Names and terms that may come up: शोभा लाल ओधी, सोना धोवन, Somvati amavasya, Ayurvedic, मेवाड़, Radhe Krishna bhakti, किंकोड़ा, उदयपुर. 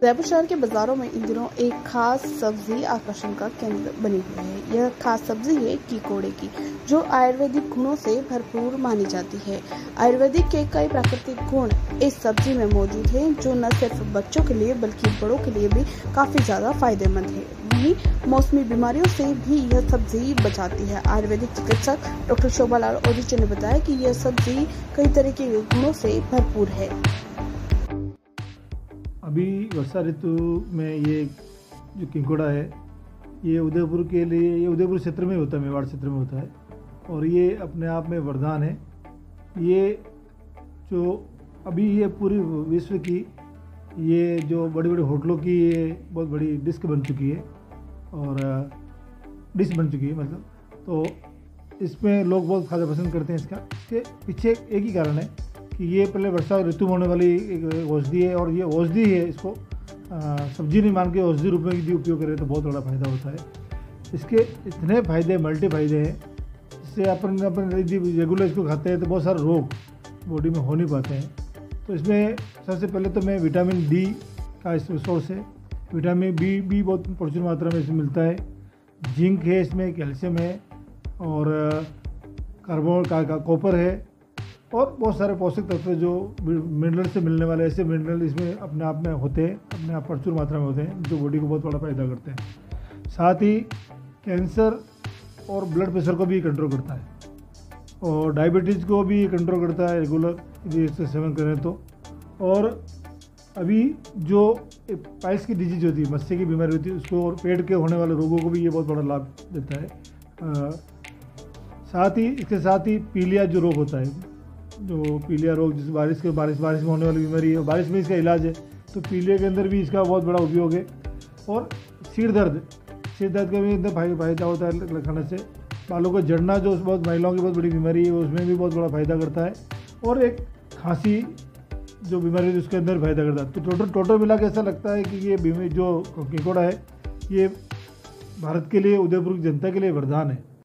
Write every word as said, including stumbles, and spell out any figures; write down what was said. उदयपुर शहर के बाजारों में इन दिनों एक खास सब्जी आकर्षण का केंद्र बनी हुई है। यह खास सब्जी है कीकोड़े की, जो आयुर्वेदिक गुणों से भरपूर मानी जाती है। आयुर्वेदिक के कई प्राकृतिक गुण इस सब्जी में मौजूद हैं, जो न सिर्फ बच्चों के लिए बल्कि बड़ों के लिए भी काफी ज्यादा फायदेमंद है। वहीं मौसमी बीमारियों से भी यह सब्जी बचाती है। आयुर्वेदिक चिकित्सक डॉक्टर शोभा लाल ओधी ने बताया कि यह सब्जी कई तरह के गुणों से भरपूर है। अभी वर्षा ऋतु में ये जो किंकोड़ा है ये उदयपुर के लिए ये उदयपुर क्षेत्र में होता है, मेवाड़ क्षेत्र में होता है, और ये अपने आप में वरदान है। ये जो अभी ये पूरी विश्व की ये जो बड़े बड़े होटलों की ये बहुत बड़ी डिश बन चुकी है और डिश बन चुकी है मतलब, तो इसमें लोग बहुत खाना पसंद करते हैं। इसका इसके पीछे एक ही कारण है कि ये पहले वर्षा ऋतु में होने वाली एक औषधि है और ये औषधि है, इसको सब्जी नहीं मान के औषधि रूप में यदि उपयोग करें तो बहुत बड़ा फायदा होता है। इसके इतने फायदे मल्टी फायदे हैं, इससे अपन अपन यदि रेगुलर इसको खाते हैं तो बहुत सारे रोग बॉडी में हो नहीं पाते हैं। तो इसमें सबसे पहले तो मैं विटामिन डी का इसमें सोर्स है, विटामिन बी भी बहुत प्रचुर मात्रा में इसमें मिलता है, जिंक है, इसमें कैल्शियम है और कार्बन का कॉपर है और बहुत सारे पोषक तत्व जो मिनरल से मिलने वाले ऐसे मिनरल इसमें अपने आप में होते हैं, अपने आप प्रचुर मात्रा में होते हैं, जो बॉडी को बहुत बड़ा फायदा करते हैं। साथ ही कैंसर और ब्लड प्रेशर को भी कंट्रोल करता है और डायबिटीज़ को भी कंट्रोल करता है रेगुलर यदि इसका सेवन करें तो। और अभी जो पाइल्स की डिजीज होती है, मस्से की बीमारी होती है, उसको और पेट के होने वाले रोगों को भी ये बहुत बड़ा लाभ देता है। साथ ही इसके साथ ही पीलिया जो रोग होता है, जो पीलिया रोग जिस बारिश के बारिश बारिश में होने वाली बीमारी है, बारिश में इसका इलाज है, तो पीलिया के अंदर भी इसका बहुत बड़ा उपयोग है। और सिर दर्द सिर दर्द का भी अंदर फायदा होता है खाने से। बालों को झड़ना जो बहुत महिलाओं की बहुत बड़ी बीमारी है, उसमें भी बहुत बड़ा फायदा करता है। और एक खांसी जो बीमारी है उसके अंदर फायदा करता है। तो टोटल टोटल मिला के ऐसा लगता है कि ये बीमारी जो कीकोड़ा है ये भारत के लिए, उदयपुर की जनता के लिए वरदान है।